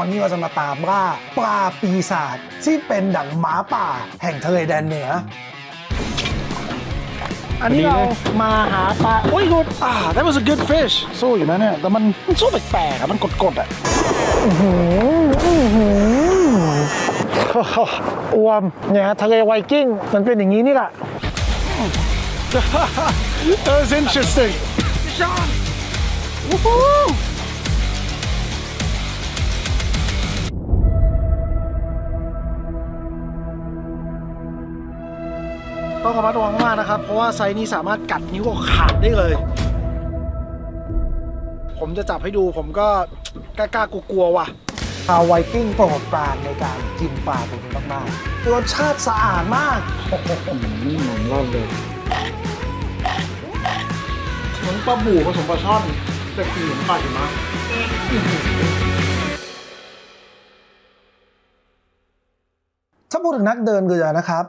วันนี้เราจะมาตามล่าปลาปีศาจที่เป็นดั่งหมาป่าแห่งทะเลแดนเหนืออันนี้เรามาหาปลาโอ้ยหลุดthat was a good fish สู้อยู่นะเนี่ยแต่มันสู้แปลกๆอ่ะมันกดๆอ่ะอวมเนี่ยทะเลไวกิ้งมันเป็นอย่างนี้นี่แหละ that was interestingต้องระมัดระวังมากนะครับเพราะว่าไซนี้สามารถกัดนิ้วออกขาดได้เลยผมจะจับให้ดูผมก็กล้ากลัวว่ะชาวไวกิ้งโปรดปรานในการกินปลาตัวนี้มากๆรสชาติสะอาดมากนี่เหมือนรอบเลยเหมือนปลาบู่ผสมปลาช่อนแต่คือเหมือนปลาหิมะถ้าพูดถึงนักเดินเรือนะครับ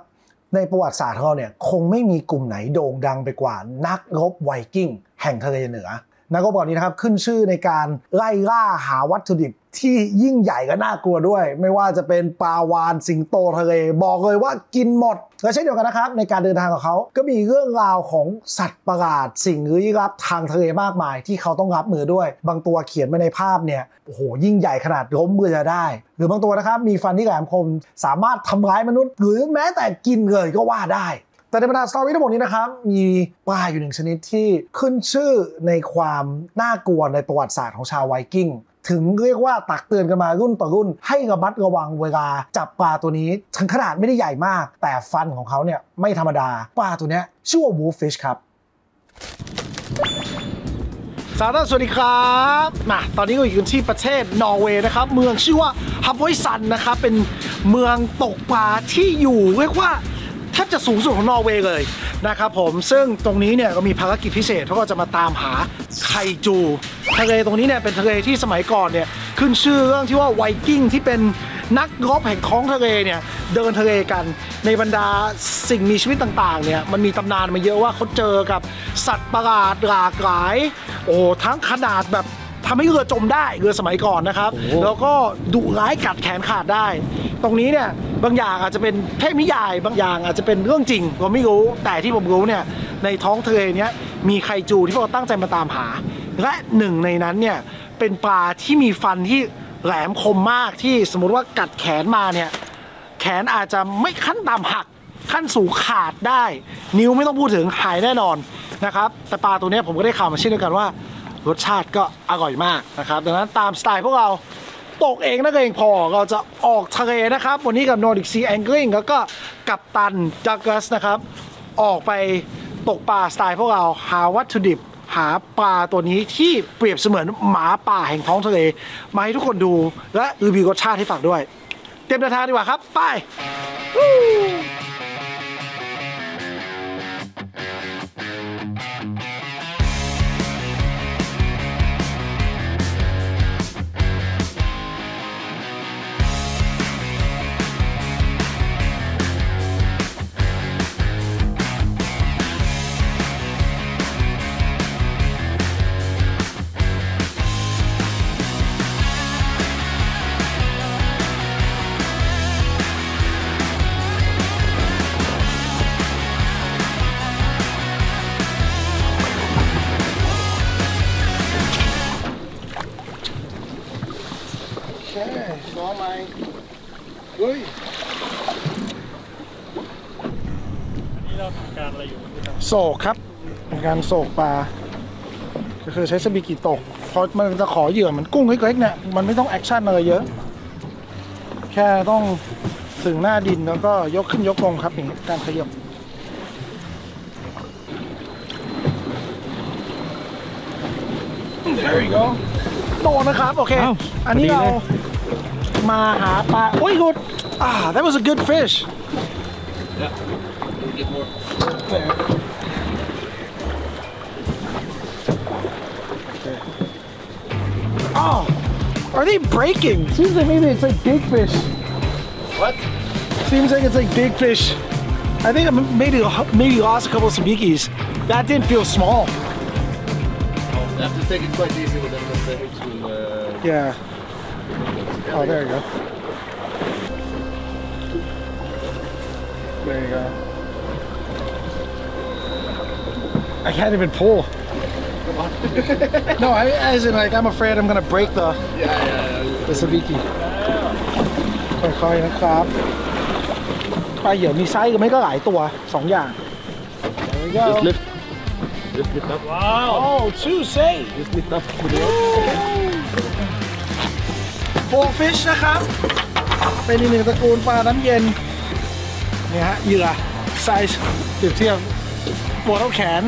ในประวัติศาสตร์ของเราเนี่ยคงไม่มีกลุ่มไหนโด่งดังไปกว่านักรบไวกิ้งแห่งทะเลเหนือนักรบเหล่านี้นะครับขึ้นชื่อในการไล่ล่าหาวัตถุดิบที่ยิ่งใหญ่และน่ากลัวด้วยไม่ว่าจะเป็นปลาวาฬสิงโตทะเลบอกเลยว่ากินหมดและเช่นเดียวกันนะครับในการเดินทางของเขาก็มีเรื่องราวของสัตว์ประหลาดสิ่งลี้ลับทางทะเลมากมายที่เขาต้องรับมือด้วยบางตัวเขียนมาในภาพเนี่ยโอ้โหยิ่งใหญ่ขนาดล้มเรือได้หรือบางตัวนะครับมีฟันที่แหลมคมสามารถทำร้ายมนุษย์หรือแม้แต่กินเลยก็ว่าได้แต่ในบรรดาสตอรี่ทั้งหมดนี้นะครับมีปลาอยู่หนึ่งชนิดที่ขึ้นชื่อในความน่ากลัวในประวัติศาสตร์ของชาวไวกิ้งถึงเรียกว่าตักเตือนกันมารุ่นต่อรุ่นให้ระมัดระวังเวลาจับปลาตัวนี้ถึงขนาดไม่ได้ใหญ่มากแต่ฟันของเขาเนี่ยไม่ธรรมดาปลาตัวนี้ชื่อว่า wolffish ครับสวัสดีครับมาตอนนี้เราอยู่ที่ประเทศนอร์เวย์นะครับเมืองชื่อว่าฮับอยซันนะครับเป็นเมืองตกปลาที่อยู่เรียกว่าแทบจะสูงสุดของนอร์เวย์เลยนะครับผมซึ่งตรงนี้เนี่ยก็มีภารกิจพิเศษเขาก็จะมาตามหาไคจูทะเลตรงนี้เนี่ยเป็นทะเลที่สมัยก่อนเนี่ยขึ้นชื่อเรื่องที่ว่าไวกิ้งที่เป็นนักรบแห่งท้องทะเลเนี่ยเดินทะเลกันในบรรดาสิ่งมีชีวิตต่างๆเนี่ยมันมีตำนานมาเยอะว่าเขาเจอกับสัตว์ประหลาดหลากหลายโอ้ทั้งขนาดแบบทำให้เรือจมได้เรือสมัยก่อนนะครับแล้วก็ดุร้ายกัดแขนขาดได้ตรงนี้เนี่ยบางอย่างอาจจะเป็นเทพนิยายบางอย่างอาจจะเป็นเรื่องจริงผมไม่รู้แต่ที่ผมรู้เนี่ยในท้องทะเลเนี้ยมีไคจูที่พวกเราตั้งใจมาตามหาและหนึ่งในนั้นเนี่ยเป็นปลาที่มีฟันที่แหลมคมมากที่สมมุติว่ากัดแขนมาเนี่ยแขนอาจจะไม่ขั้นต่ำหักขั้นสูงขาดได้นิ้วไม่ต้องพูดถึงหายแน่นอนนะครับแต่ปลาตัวนี้ผมก็ได้ข่าวมาเช่นเดียวกันว่ารสชาติก็อร่อยมากนะครับดังนั้นตามสไตล์พวกเราตกเองนักเองพอเราจะออกทะเลนะครับวันนี้กับ Nordic Sea Angling แล้วก็กัปตันดักลัสนะครับออกไปตกปลาสไตล์พวกเราหาวัตถุดิบหาปลาตัวนี้ที่เปรียบเสมือนหมาป่าแห่งท้องทะเลมาให้ทุกคนดูและรีวิวรสชาติให้ฝากด้วยเตรียมเดินทางดีกว่าครับไปโศกครับเป็นการโศกปลาก็คือใช้ซาบิกิตกพอมันจะขอเหยื่อมันกุ้งเล็กๆเนี่ยมันไม่ต้องแอคชั่นอะไรเยอะแค่ต้องถึงหน้าดินแล้วก็ยกขึ้นยกลงครับอย่างการขยับโดนนะครับโอเคอันนี้เรามาหาปลาโอ้ยหลุดthat was a good fish There. Okay. Oh, are they breaking? Seems like maybe it's like big fish. What? Seems like it's like big fish. I think I maybe lost a couple of sabikis. That didn't feel small. Oh, you have to take it quite easy with them because they hate to. Yeah. Oh, there you go. There you go. I can't even pull. Come on. No, I'm afraid I'm gonna break the the sabiki. Sorry, นะครับ ปลาเหยื่อมีไซส์ก็ไม่ก็หลายตัว2อย่าง There you go. Just lift up. Wow. Oh, two say. Just lift up. Wolffish นะครับ เป็นอีกหนึ่งตระกูลปลาน้ำเย็น เนี่ยฮะ เหยื่อไซส์เปรียบเทียบ ปวดเท่าแขน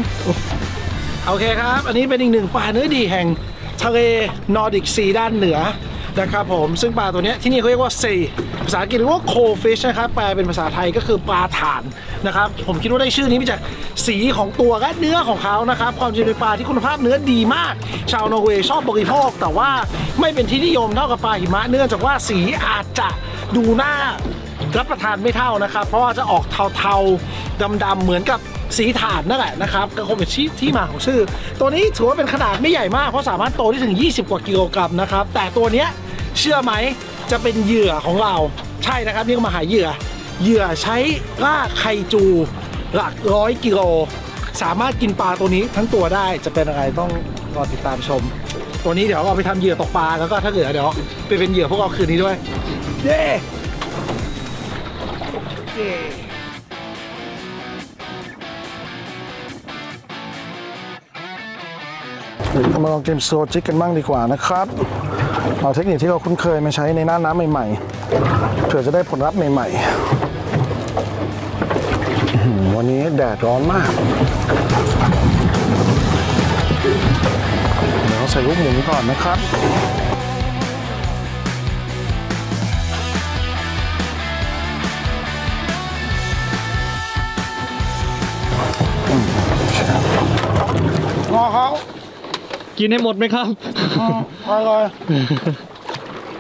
โอเคครับ อันนี้เป็นอีกหนึ่งปลาเนื้อดีแห่งทะเลนอร์ดิกซีด้านเหนือนะครับผม ซึ่งปลาตัวนี้ที่นี่เขาเรียกว่าซีภาษาอังกฤษเรียกว่า coal fish นะครับแปลเป็นภาษาไทยก็คือปลาถ่านนะครับผมคิดว่าได้ชื่อนี้มาจากสีของตัวและเนื้อของเขานะครับความจริงเป็นปลาที่คุณภาพเนื้อดีมากชาวนอร์เวย์ชอบบริโภคแต่ว่าไม่เป็นที่นิยมเท่ากับปลาหิมะเนื่องจากว่าสีอาจจะดูน่ารับประทานไม่เท่านะครับเพราะว่าจะออกเทาๆดำๆเหมือนกับสีถ่านนั่นแหละนะครับก็คงเป็นที่มาของชื่อตัวนี้ถือว่าเป็นขนาดไม่ใหญ่มากเพราะสามารถโตได้ถึง20กว่ากิโลกรัมนะครับแต่ตัวนี้เชื่อไหมจะเป็นเหยื่อของเราใช่นะครับนี่ก็มาหาเหยื่อใช้ล่าไคจูหลัก100 กิโลสามารถกินปลาตัวนี้ทั้งตัวได้จะเป็นอะไรต้องรอติดตามชมตัวนี้เดี๋ยวเอาไปทำเหยื่อตกปลาแล้วก็ถ้าเหลือเดี๋ยวไปเป็นเหยื่อพวกเราคืนนี้ด้วยเย้มาลองเกมสโลว์จิกกันบ้างดีกว่านะครับเอาเทคนิคที่เราคุ้นเคยมาใช้ในหน้าน้ำใหม่ๆเผื่อจะได้ผลลัพธ์ใหม่ๆวันนี้แดดร้อนมากเดี๋ยวใส่ลูกหมุนก่อนนะครับงอเขากินให้หมดไหมครับอร่อยเกมสโลว์จริง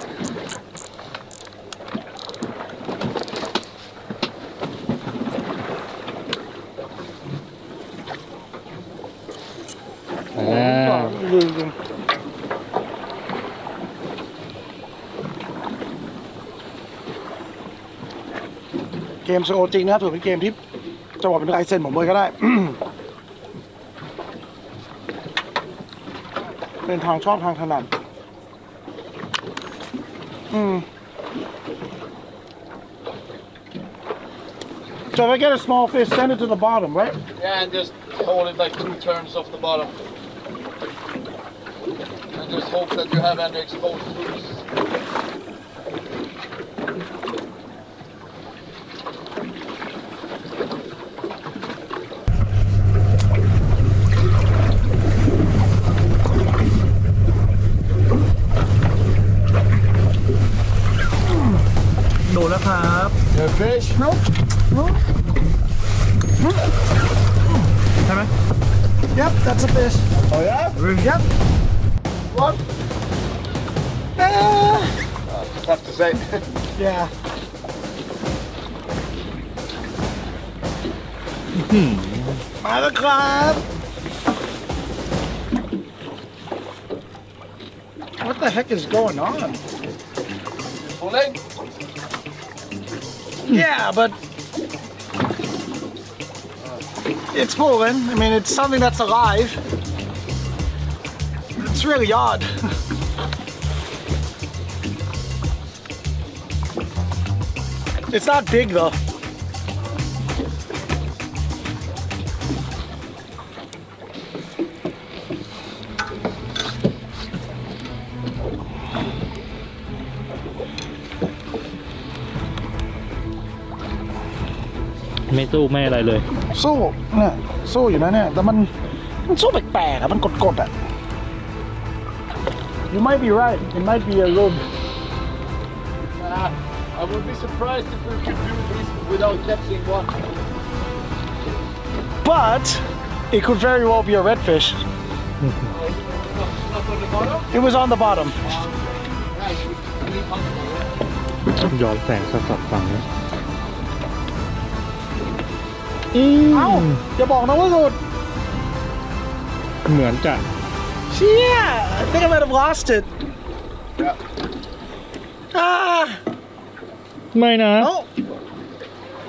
นะครับถือเป็นเกมที่จะบอกเป็นลายเซ็นผมเลยก็ได้เป็นทางชอบทางถนัดSo if I get a small fish, send it to the bottom, right? Yeah, and just hold it like 2 turns off the bottom. And just hope that you have any exposed loops. The fish? No. No. Yep, that's a fish. Oh yeah? Yep. What? Tough to say. Yeah. By the club. What the heck is going on? Pulling? Yeah, but it's pulling. I mean, it's something that's alive. It's really odd. It's not big though.ไม่สู้ไม่อะไรเลยสู้เนี่ยสู้อยู่นะเนี่ยแต่มันสู้แปลกๆอะมันกดๆอะ You might be right it might be a load I would be surprised if we could do this without catching one but it could very well be a redfish it was on the bottom ย้อนแสงสับๆฟังนะเอ้าอย่าบอกนะว่าหลุดเหมือนจะเชี่ย I think I might have lost it ไม่นะ oh.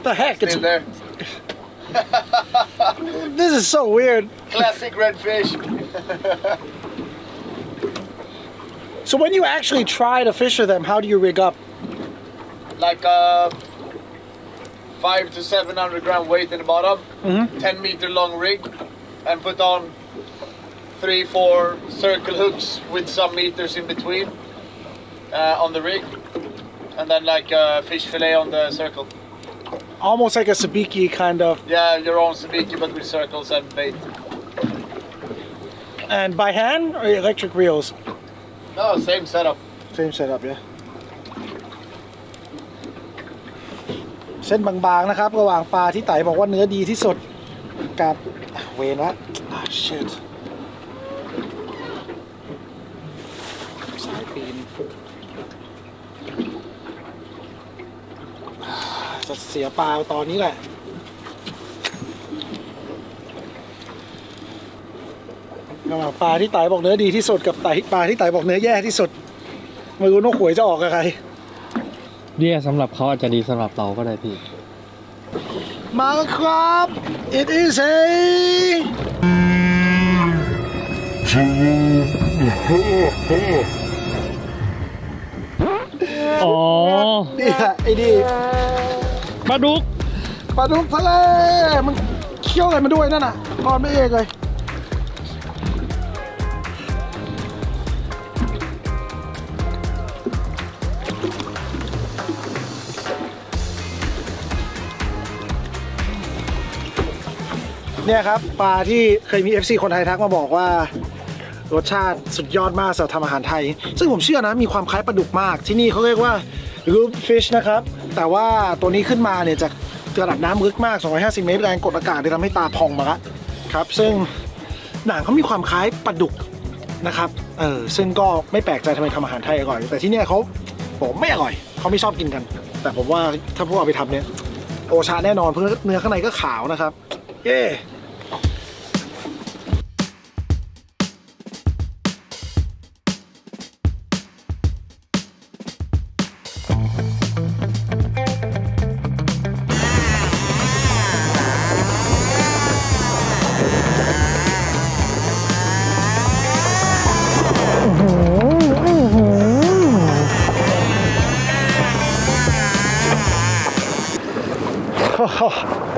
The heck it's there. This is so weird. Classic redfish. So when you actually try to fish with them, how do you rig up? Like 500 to 700 gram weight in the bottom, 10 meter long rig, and put on 3-4 circle hooks with some meters in between on the rig, and then like a fish fillet on the circle. Almost like a sabiki kind of. Yeah, your own sabiki, but with circles and bait. And by hand or electric reels? No, same setup. Same setup, yeah. เส้นบางๆนะครับระหว่างปลาที่ไต่บอกว่าเนื้อดีที่สุดกับเวนะshit สายปีนจะเสียปลาตอนนี้แหละระหว่างปลาที่ไต่บอกเนื้อดีที่สุดกับปลาที่ไต่บอกเนื้อแย่ที่สุดไม่รู้นกหวยจะออกกับใครเนี่ยสำหรับเขาอาจจะดีสำหรับเราก็ได้พี่มาแล้วครับ it is aอ๋อนี่ฮะไอ้นี่ปลาดุกทะเลมันเคี้ยวอะไรมาด้วยนั่นน่ะตอนไม่เอกเลยเนี่ยครับปลาที่เคยมี FC คนไทยทักมาบอกว่ารสชาติสุดยอดมากสำหรับทำอาหารไทยซึ่งผมเชื่อนะมีความคล้ายปลาดุกมากที่นี่เขาเรียกว่า wolffish นะครับแต่ว่าตัวนี้ขึ้นมาเนี่ยจากระดับน้ำลึกมาก250 เมตรแรงกดอากาศได้ทำให้ตาพองมาละครับซึ่งหนังเขามีความคล้ายปลาดุกนะครับซึ่งก็ไม่แปลกใจทำไมทำอาหารไทยอร่อยแต่ที่เนี่ยเขาบอกไม่อร่อยเขาไม่ชอบกินกันแต่ผมว่าถ้าพวกเอาไปทำเนี่ยโอชาแน่นอนเพราะเนื้อข้างในก็ขาวนะครับเย้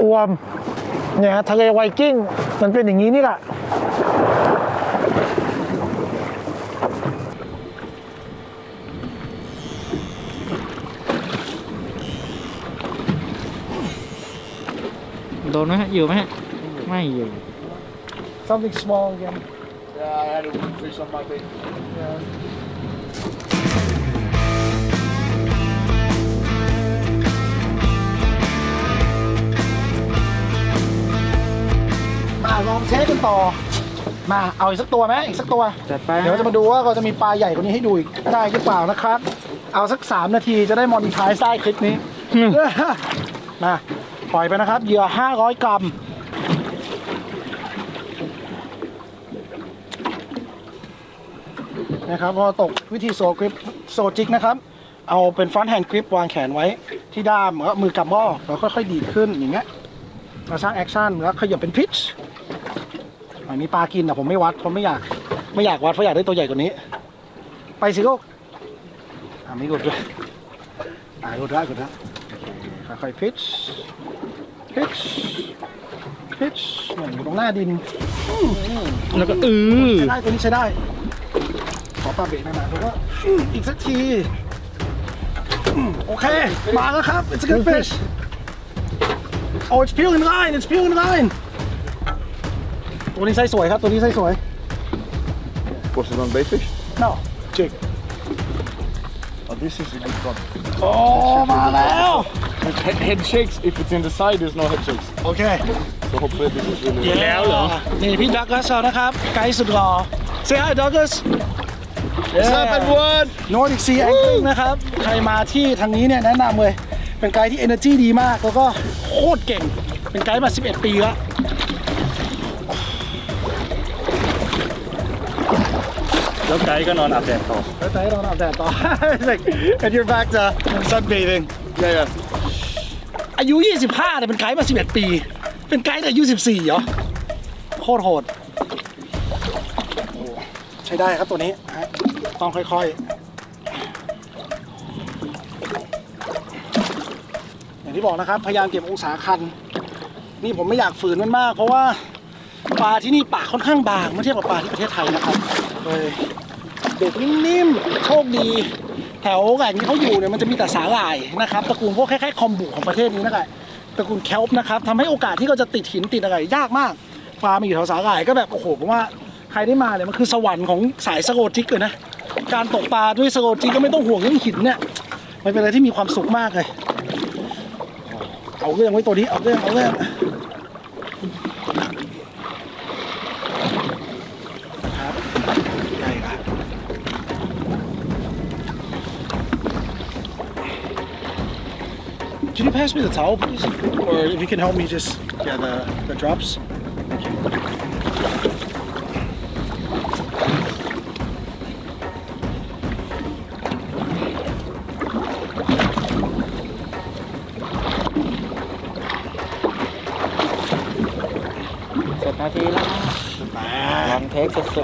อวมเนี่ยทะเลไวกิ้งมันเป็นอย่างนี้นี่แหละโดนไหมฮะอยู่ไหมฮะไม่อยู่ something small again yeah I had a fish on my baitลองเช็คกันต่อมาเอาอีกสักตัวไหมอีกสักตัวเดี๋ยวจะมาดูว่าเราจะมีปลาใหญ่กว่านี้ให้ดูอีกได้หรือเปล่านะครับเอาสัก3 นาทีจะได้มอนิทายใต้คลิปนี้มาปล่อยไปนะครับเหยื่อ500 กรัมนะครับพอตกวิธีโซจิกนะครับเอาเป็นฟรอนต์แฮนด์กริปวางแขนไว้ที่ด้ามแล้วมือกำล่อแล้วค่อยๆดีดขึ้นอย่างเงี้ยเราสร้างแอคชั่นแล้วขยับเป็นพิชมีปลากินแต่ผมไม่วัดผมไม่อยากวัดเพราะอยากได้ตัวใหญ่กว่านี้ไปสิลูกไม่กดด้วยกดละค่อยๆพิชเหมือนอยู่ตรงหน้าดินแล้วก็ใช้ได้ตัวนี้ใช้ได้ขอปลาเบรกนานๆแล้วก็อีกสักทีโอเคมาแล้วครับ it's a good fish oh it's peeling lineตัวนี้ไซส์สวยครับตัวนี้ไซส์สวย Was it on baitfish? No. Jig. Oh, this is a good one. Oh, มาแล้ว Head shakes if it's in the side. There's no head shakes. Okay. So hopefully this is really. แล้วเหรอนี่พี่ดักกัสนะครับไกด์สุดหล่อ Say hi Douglas. What's up everyone? Nordic Sea Angling นะครับใครมาที่ทางนี้เนี่ยแนะนำเลยเป็นไกด์ที่ energy ดีมากแล้วก็โคตรเก่งเป็นไกด์มา11 ปีแล้ว แล้วไกด์ก็นอนอาบแดดต่อแล้วไกด์นอนอาบแดดต่อ like and you're back to sunbathing yeah อายุ25เนี่ยเป็นไกด์มา11ปีเป็นไกด์แต่อายุ14เหรอโคตรโหดใช้ได้ครับตัวนี้ต้องค่อยๆอย่างที่บอกนะครับพยายามเก็บองศาคันนี่ผมไม่อยากฝืนมันมากเพราะว่าปลาที่นี่ปากค่อนข้างบางเมื่อเทียบกับปลาที่ประเทศไทยนะครับเด็กนิ่มๆโชคดีแถวแหล่งที่เขาอยู่เนี่ยมันจะมีแต่สาหร่ายนะครับตระกูลพวกคล้ายๆคอมบุของประเทศนี้นะครับตระกูลแคลปนะครับทำให้โอกาสที่เขาจะติดหินติดอะไรยากมากปลามาอยู่แถวสาหร่ายก็แบบโอ้โหผมว่าใครได้มาเนี่ยมันคือสวรรค์ของสายสโกจิกเลยนะการตกปลาด้วยสโกจิกก็ไม่ต้องห่วงเรื่องหินเนี่ยมันเป็นอะไรที่มีความสุขมากเลยเอาเรื่องไว้ตัวนี้เอาเรื่องนะครับใหญ่ครับCan you pass me the towel, please? Or if you can help me just get the drops.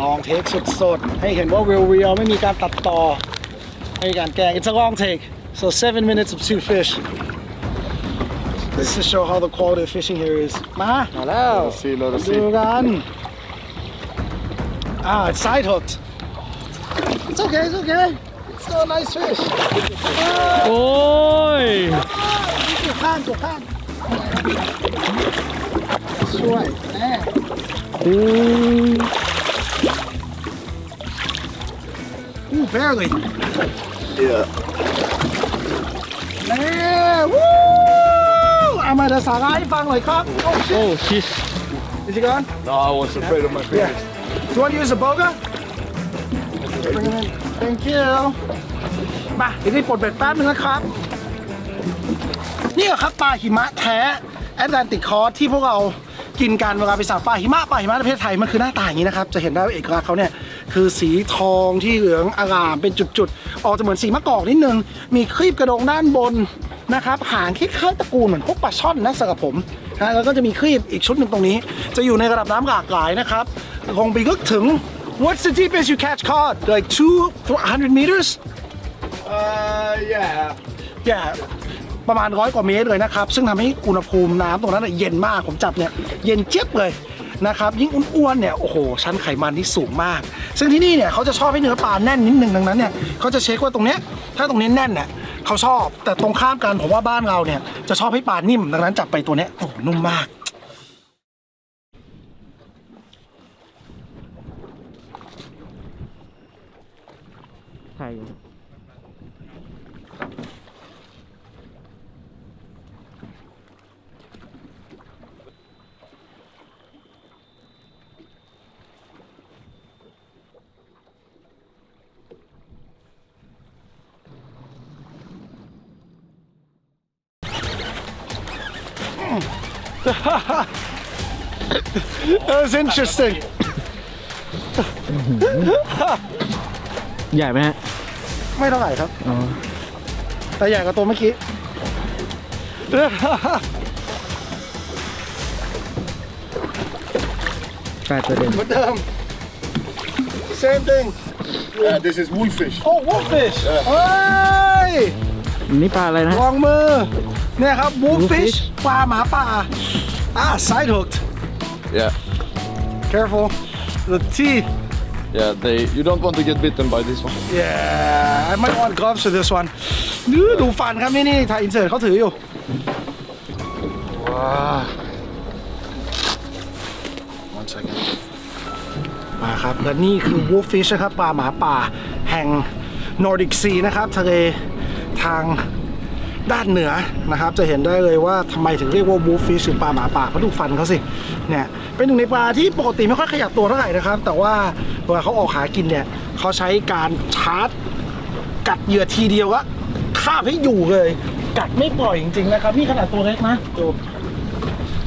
long take สดๆให้เห็นว่า real ไม่มีการตัดต่อไม่มีการแกง it's a long take so 7 minutes of 2 fish this is to show how the quality of fishing here is มาแล้วดูกันit's side hooked it's okay it's still a nice fish โอ้ยตัวข้างสวยแน่Ooh, barely. Yeah. Man, woo! I'm at a sarai fang like that. Oh shit! Is he gone? No, I was afraid of my fingers. Yeah. Do you want to use a boga? Bring him in. Thank you. มาเดี๋ยวนี้ปลดเบ็ดแป๊บนึงนะครับนี่ครับปลาหิมะแท้แอตแลนติกคอร์สที่พวกเรากินกันเวลาไปสั่งปลาหิมะประเทศไทยมันคือหน้าตาอย่างนี้นะครับจะเห็นได้ว่าเอกลักษณ์เขาเนี่ยคือสีทองที่เหลืองอารามเป็นจุดๆออกจะเหมือนสีมะกอกนิดนึงมีครีบกระดองด้านบนนะครับหางคล้ายๆตระกูลเหมือนพวกปลาช่อนนะสำหรับผมนะแล้วก็จะมีครีบอีกชุดหนึ่งตรงนี้จะอยู่ในระดับน้ำหลากหลายนะครับคงไปลึกถึง What's the deepest you catch caught like 200 meters yeah ประมาณ100 กว่าเมตรเลยนะครับซึ่งทำให้อุณหภูมิน้ำตรงนั้นเย็นมากผมจับเนี่ยเย็นเจี๊ยบเลยนะครับยิ่งอ้วนๆเนี่ยโอ้โหชั้นไขมันที่สูงมากซึ่งที่นี่เนี่ยเขาจะชอบให้เนื้อปลาแน่นนิดนึงดังนั้นเนี่ยเขาจะเช็คว่าตรงเนี้ยถ้าตรงนี้แน่นเนี่ยเขาชอบแต่ตรงข้ามกันผมว่าบ้านเราเนี่ยจะชอบให้ปลานิ่มดังนั้นจับไปตัวเนี้ยโอ้โหนุ่มมากไทยThat was interesting. ใหญ่ไหมฮะไม่เท่าไหร่ครับแต่ใหญ่กว่าตัวเมื่อกี้เหมือนเดิม Same thing. Yeah, this is wolffish. Oh, wolffish. Hey. นี่ปลาอะไรนะวางมือเนี่ยครับ wolffish ปลาหมาป่าside hooked. Yeah. Careful, the teeth. Yeah, you don't want to get bitten by this one. Yeah, I might want gloves for this one. ดูฟันครับนี่ถ่ายอินเสิร์ตเขาถืออยู่ว้า One second. มาครับและนี่คือ wolffish นะครับปลาหมาป่าแห่ง Nordic Sea นะครับทะเลทางด้านเหนือนะครับจะเห็นได้เลยว่าทำไมถึงเรียกว่า wolffish หรือปลาหมาป่าเพราะดูฟันเขาสิเนี่ยเป็นหนึ่งในปลาที่ปกติไม่ค่อยขยับตัวเท่าไหร่นะครับแต่ว่าเวลาเขาออกหากินเนี่ยเขาใช้การชาร์จกัดเหยื่อทีเดียวอะคาบให้อยู่เลยกัดไม่ปล่อยจริงๆนะครับนี่ขนาดตัวเล็กนะดู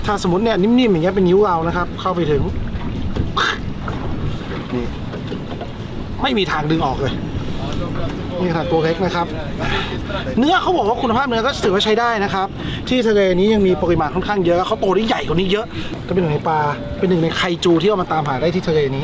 ถ้าสมมติเนี่ยนิ่มๆอย่างเงี้ยเป็นนิ้วเรานะครับเข้าไปถึงนี่ ไม่มีทางดึงออกเลยนี่ขนาดตัวเล็กนะครับเนื้อเขาบอกว่าคุณภาพเนื้อก็ถือว่าใช้ได้นะครับที่ทะเลนี้ยังมีปริมาณค่อนข้างเยอะเขาโตได้ใหญ่กว่านี้เยอะก็เป็นหนึ่งในปลาเป็นหนึ่งในไคจูที่เอามาตามหาได้ที่ทะเลนี้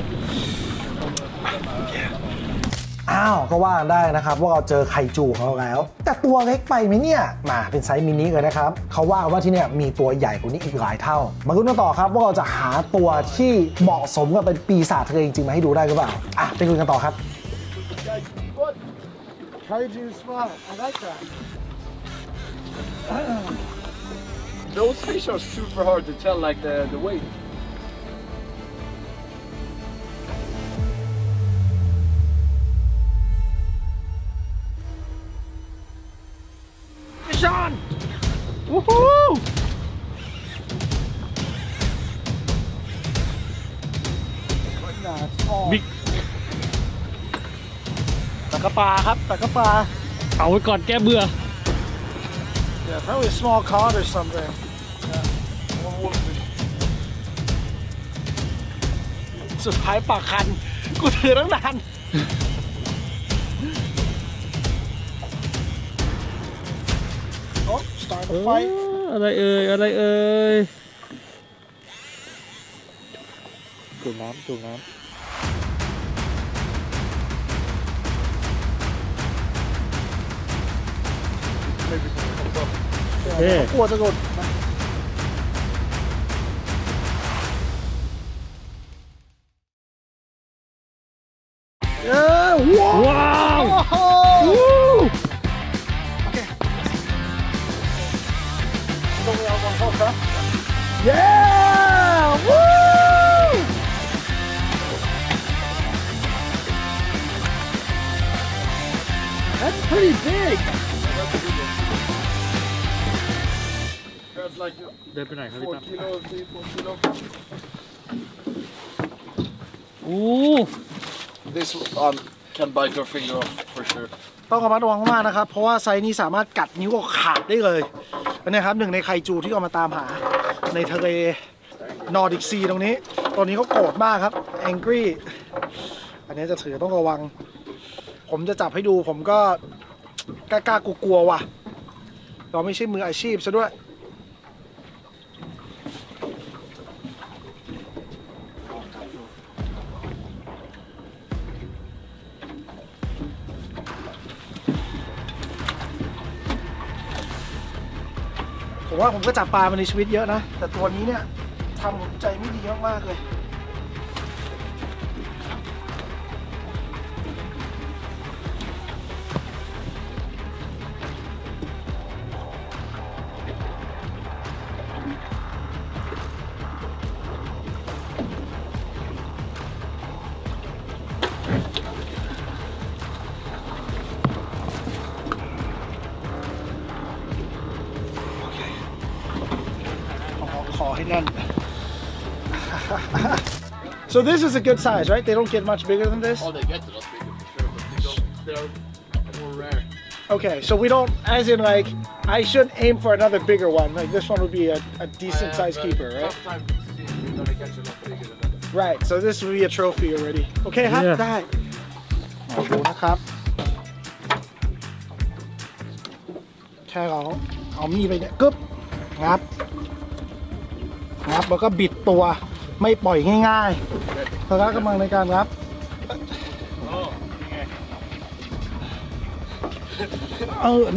อ้าวก็ว่าได้นะครับว่าเราเจอไคจูเขาแล้วแต่ตัวเล็กไปไหมเนี่ยมาเป็นไซส์มินิเลยนะครับเขาว่าว่าที่เนี่ยมีตัวใหญ่กว่านี้อีกหลายเท่ามาลุ้นกันต่อครับว่าเราจะหาตัวที่เหมาะสมกับเป็นปีศาจทะเลจริงๆมาให้ดูได้หรือเปล่าอ่ะไปลุ้นกันต่อครับKaiju smile. I like that. Those fish are super hard to tell, like the weight. Fish on! Woohoo! Big.ตะกะปลาครับตะกะปลาเอาไว้ก่อนแก้เบื่อ yeah, probably a small cod or something yeah. สุดท้ายปากคันกูถือตั้งนาน oh, start the fight อะไรเอ่ยอะไรเอ่ยจุ่มน้ำจุ่มน้ำกลัวจะหลุดเย้ว้าวโอเคต้องเอาบอลเข้าครับเย้วู้That's pretty bigเดินไปไหนครับพี่ตั้มโอ้ This can bite your finger off for sure ต้องระมัดระวังมากนะครับเพราะว่าไซส์นี้สามารถกัดนิ้วออกขาดได้เลยนะครับหนึ่งในไคจูที่เอามาตามหาในทะเลนอร์ดิกซีตรงนี้ตอนนี้เขาโกรธมากครับ angry อันนี้จะถือต้องระวังผมจะจับให้ดูผมก็กล้ากลัวว่ะเราไม่ใช่มืออาชีพซะด้วยผมว่าผมก็จับปลามาในชีวิตเยอะนะแต่ตัวนี้เนี่ยทำผมใจไม่ดีมากๆเลยSo this is a good size, right? They don't get much bigger than this? Oh, they get a lot bigger for sure, but they're more rare. Okay, so we don't, as in like, I should aim for another bigger one. Like this one would be a decent size keeper, right? Sometimes you're gonna catch a lot bigger than that. Right, so this would be a trophy already. Okay, how did that? ขอบคุณนะครับแค่เราเอามีไปเนี่ยกึ๊บงับงับแล้วก็บิดตัวไม่ปล่อยง่ายๆพละกำลังในการรับ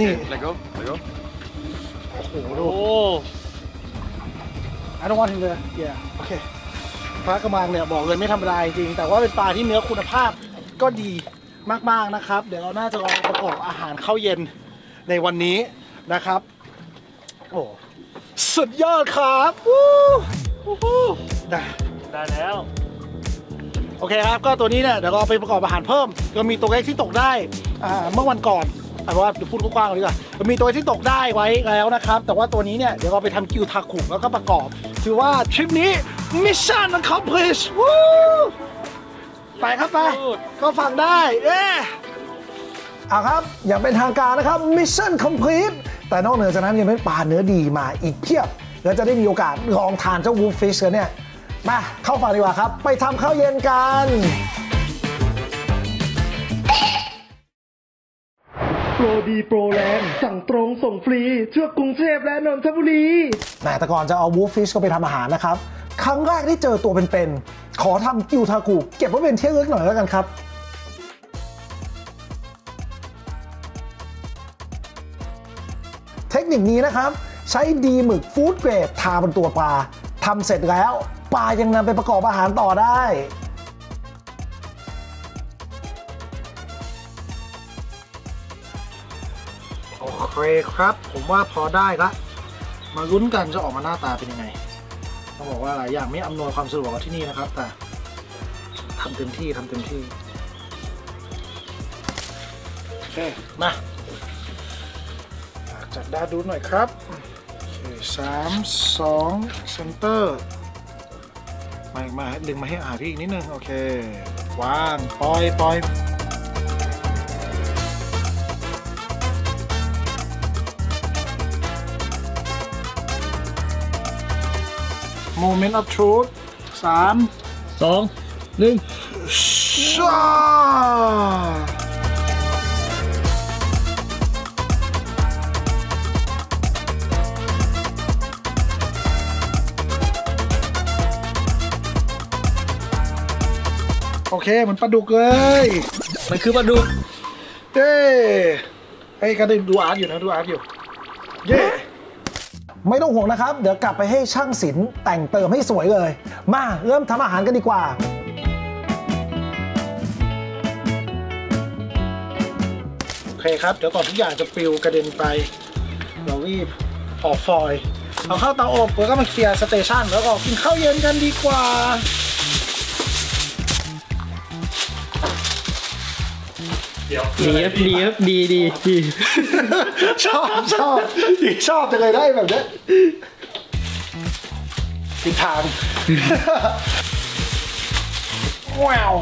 นี่ Let go Let go โอ้โหดู I don't want him there yeah okay พละกำลังเนี่ยบอกเลยไม่ธรรมดาจริงแต่ว่าเป็นปลาที่เนื้อคุณภาพก็ดีมากๆนะครับเดี๋ยวเราน่าจะลองประกอบอาหารข้าวเย็นในวันนี้นะครับโอ้สุดยอดครับได้แล้วโอเคครับก็ตัวนี้เนี่ยเดี๋ยวเราไปประกอบอาหารเพิ่มก็มีตัวเล็กที่ตกได้เมื่อวันก่อนเพราะว่าพูดกว้างๆดีกว่ามีตัวที่ตกได้ไว้แล้วนะครับแต่ว่าตัวนี้เนี่ยเดี๋ยวเราไปทำกิวทาคุแล้วก็ประกอบถือว่าทริปนี้มิชชั่นaccomplishedไปครับไปก็ฟังได้เอาครับอย่างเป็นทางการนะครับมิชชั่น complete แต่นอกเหนือจากนั้นยังเป็นปลาเนื้อดีมาอีกเพียบแล้วจะได้มีโอกาสลองทานเจ้า wolffish กันเนี่ยมาเข้าฝั่งดีกว่าครับไปทำข้าวเย็นกัน รดีโปรแลนด์สั่งตรงส่งฟรีทั่วกรุงเทพและนนทบุรีแต่ก่อนจะเอาwolffishก็ไปทำอาหารนะครับครั้งแรกที่เจอตัวเป็นๆขอทำกิวทากุเก็บไว้เป็นที่ระลึกหน่อยแล้วกันครับเทคนิคนี้นะครับใช้ดีหมึกฟู้ดเกรดทาบนตัวปลาทำเสร็จแล้วปลายังนำไปประกอบอาหารต่อได้โอเคครับผมว่าพอได้ละมาลุ้นกันจะออกมาหน้าตาเป็นยังไงต้องบอกว่าหลายอย่างไม่อำนวยความสะดวกที่นี่นะครับแต่ทำเต็มที่โอเคมาจัดด้านดูหน่อยครับ3 2เซนเตอร์มาดึงมาให้อาพี่อีกนิดนึงโอเควางปล่อยMoment of Truth 3 2 1ช้าโอเคเหมือนปลาดุกเลยมันคือปลาดุกเย้ไอ้กระดิ่งดูอาร์ตอยู่เย้ไม่ต้องห่วงนะครับเดี๋ยวกลับไปให้ช่างศิลป์แต่งเติมให้สวยเลยมาเริ่มทำอาหารกันดีกว่าโอเคครับเดี๋ยวก่อนทุกอย่างจะปลิวกระเด็นไปเรารีบห่อฟอยล์เอาเข้าเตาอบแล้วก็มาเคลียร์สเตชันแล้วก็กินข้าวเย็นกันดีกว่าดีชอบจะเลยได้แบบนี้ติดทางว้าวนี่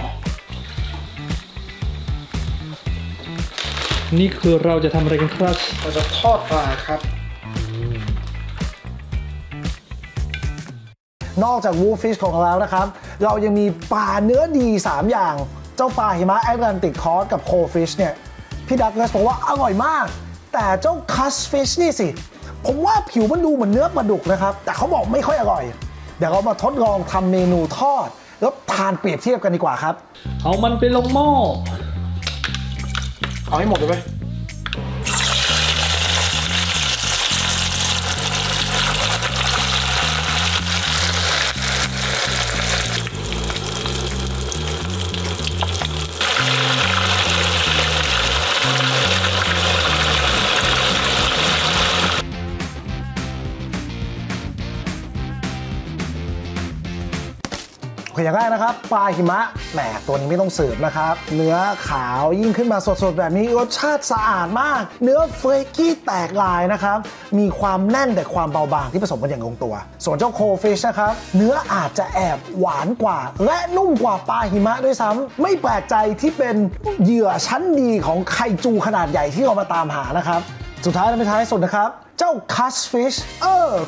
คือเราจะทำอะไรกันครับเราจะทอดปลาครับนอกจากwolffishของเรานะครับเรายังมีปลาเนื้อดี3อย่างเจ้าปลาหิมะแอตแลนติกคอสกับโคฟิชเนี่ยพี่ดักเนสบอกว่าอร่อยมากแต่เจ้าคัสฟิชนี่สิผมว่าผิวมันดูเหมือนเนื้อปลาดุกนะครับแต่เขาบอกไม่ค่อยอร่อยเดี๋ยวเรามาทดลองทำเมนูทอดแล้วทานเปรียบเทียบกันดีกว่าครับเอามันไปลงหม้อเอาให้หมดเลยไหมอย่างแรกนะครับปลาหิมะแหมตัวนี้ไม่ต้องสืบนะครับเนื้อขาวยิ่งขึ้นมาสดๆแบบนี้รสชาติสะอาดมากเนื้อเฟรกี้แตกลายนะครับมีความแน่นแต่ความเบาบางที่ผสมกันอย่างลงตัวส่วนเจ้าโคฟิชนะครับเนื้ออาจจะแอบหวานกว่าและนุ่มกว่าปลาหิมะด้วยซ้ำไม่แปลกใจที่เป็นเหยื่อชั้นดีของไคจูขนาดใหญ่ที่เรามาตามหานะครับสุดท้ายและท้ายสุดนะครับเจ้าคัสฟิช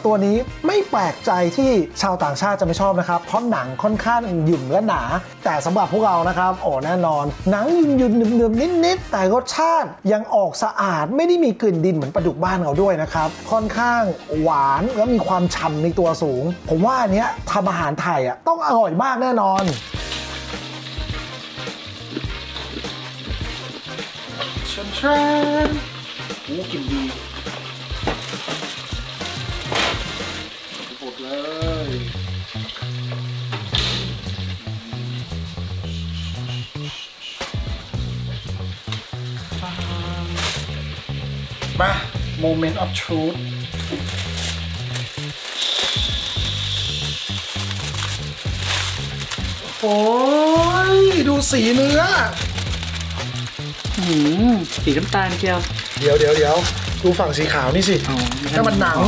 ตัวนี้ไม่แปลกใจที่ชาวต่างชาติจะไม่ชอบนะครับเพราะหนังค่อนข้างหยุ่นและหนาแต่สำหรับพวกเรานะครับแน่นอนหนังหยุ่นนิดแต่รสชาติยังออกสะอาดไม่ได้มีกลิ่นดินเหมือนปลาดุกบ้านเราด้วยนะครับค่อนข้างหวานและมีความฉ่ำในตัวสูงผมว่าอันเนี้ยทำอาหารไทยต้องอร่อยมากแน่นอนชั้นกินดีเลยมา Moment of Truth โอ้ยดูสีเนื้อสีน้ำตาลเจียวเดี๋ยวดูฝั่งสีขาวนี่สิถ้ามันหนัง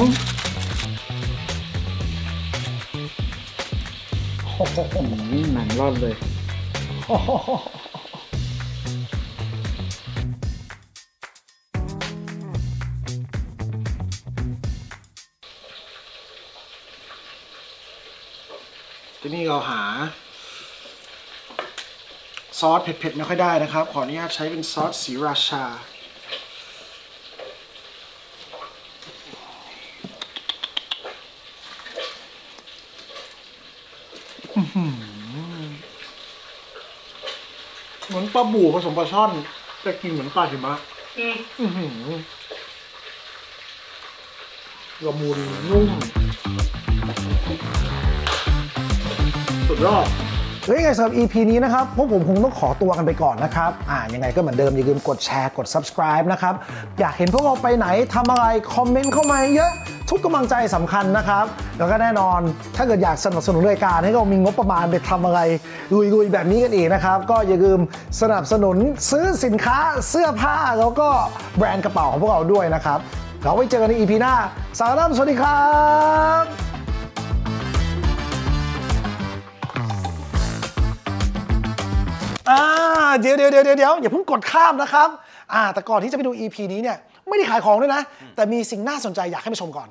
หนังรอดเลยที่นี่เราหาซอสเผ็ดๆไม่ค่อยได้นะครับขออนุญาตใช้เป็นซอสศรีราชา เหมือนปลาบู่ผสมปลาช่อนแต่กินเหมือนปลาหิมะละมุนนุ่มสุดยอดเฮ้ยไงสำหรับ EP นี้นะครับพวกผมคงต้องขอตัวกันไปก่อนนะครับยังไงก็เหมือนเดิมอย่าลืมกดแชร์กด subscribe นะครับอยากเห็นพวกเราไปไหนทำอะไรคอมเมนต์เข้ามาเยอะทุกกำลังใจสำคัญนะครับแล้วก็แน่นอนถ้าเกิดอยากสนับสนุนรายการให้เรามีงบประมาณไปทำอะไรลุยๆแบบนี้กันอีกนะครับก็อย่าลืมสนับสนุนซื้อสินค้าเสื้อผ้าแล้วก็แบรนด์กระเป๋าของพวกเราด้วยนะครับเราไว้เจอกันใน EP หน้าสวัสดีครับสวัสดีครับเดี๋ยวอย่าเพิ่งกดข้ามนะครับแต่ก่อนที่จะไปดู EP นี้เนี่ยไม่ได้ขายของด้วยนะแต่มีสิ่งน่าสนใจอยากให้ไปชมก่อน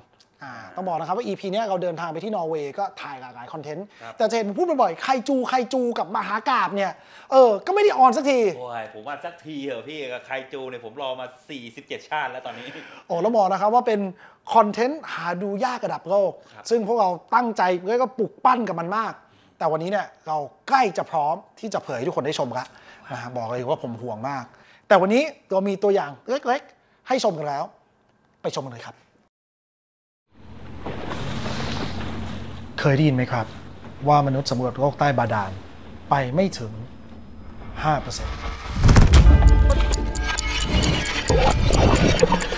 ต้องบอกนะครับว่า EP นี้เราเดินทางไปที่นอร์เวย์ก็ถ่ายหลากหลายคอนเทนต์แต่จะเห็นพูดบ่อยๆไคจูกับมหากาพย์เนี่ยก็ไม่ได้ออนสักทีโอ้ยผมว่าสักทีเหรอพี่กับไคจูเนี่ยผมรอมา47ชาติแล้วตอนนี้โอ้แล้วบอกนะครับว่าเป็นคอนเทนต์หาดูยากระดับโลกซึ่งพวกเราตั้งใจแล้วก็ปลุกปั้นกับมันมากแต่วันนี้เนี่ยเราใกล้จะพร้อมที่จะเผยให้ทุกคนได้ชมแล้วนะครับบอกเลยว่าผมห่วงมากแต่วันนี้เรามีตัวอย่างเล็กๆให้ชมกันแล้วไปชมกันเลยครับเคยได้ยินไหมครับว่ามนุษย์สำรวจโลกใต้บาดาลไปไม่ถึง 5%